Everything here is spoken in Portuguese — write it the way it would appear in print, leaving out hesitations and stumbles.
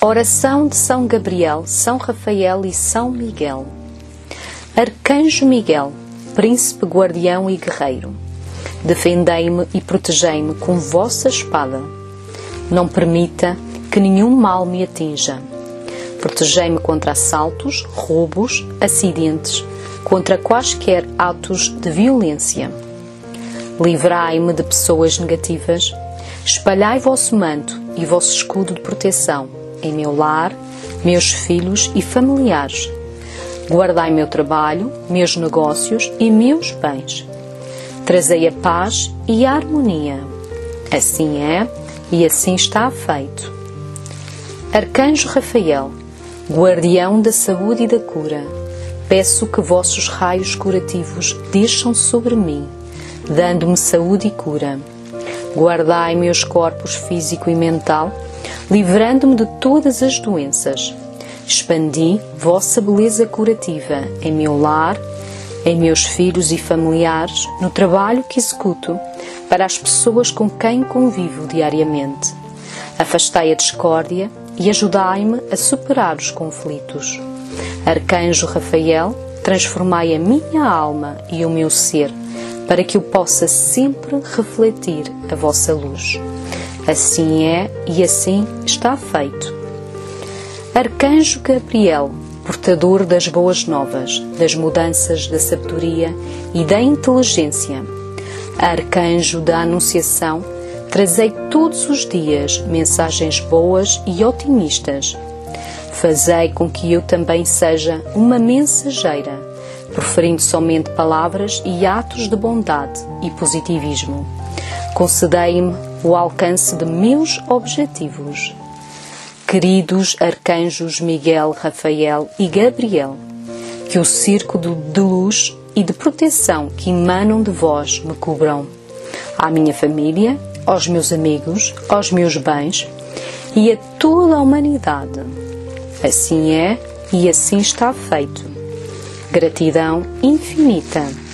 Oração de São Gabriel, São Rafael e São Miguel. Arcanjo Miguel, príncipe guardião e guerreiro, defendei-me e protegei-me com vossa espada. Não permita que nenhum mal me atinja. Protegei-me contra assaltos, roubos, acidentes, contra quaisquer atos de violência. Livrai-me de pessoas negativas. Espalhai vosso manto e vosso escudo de proteção em meu lar, meus filhos e familiares. Guardai meu trabalho, meus negócios e meus bens. Trazei a paz e a harmonia. Assim é e assim está feito. Arcanjo Rafael, guardião da saúde e da cura, peço que vossos raios curativos desçam sobre mim, dando-me saúde e cura. Guardai meus corpos físico e mental, livrando-me de todas as doenças. Expandi vossa beleza curativa em meu lar, em meus filhos e familiares, no trabalho que executo, para as pessoas com quem convivo diariamente. Afastai a discórdia e ajudai-me a superar os conflitos. Arcanjo Rafael, transformai a minha alma e o meu ser, para que eu possa sempre refletir a vossa luz. Assim é e assim está feito. Arcanjo Gabriel, portador das boas novas, das mudanças da sabedoria e da inteligência, Arcanjo da Anunciação, trazei todos os dias mensagens boas e otimistas. Fazei com que eu também seja uma mensageira, proferindo somente palavras e atos de bondade e positivismo. Concedei-me o alcance de meus objetivos. Queridos arcanjos Miguel, Rafael e Gabriel, que o circo de luz e de proteção que emanam de vós me cubram, à minha família, aos meus amigos, aos meus bens e a toda a humanidade. Assim é e assim está feito. Gratidão infinita.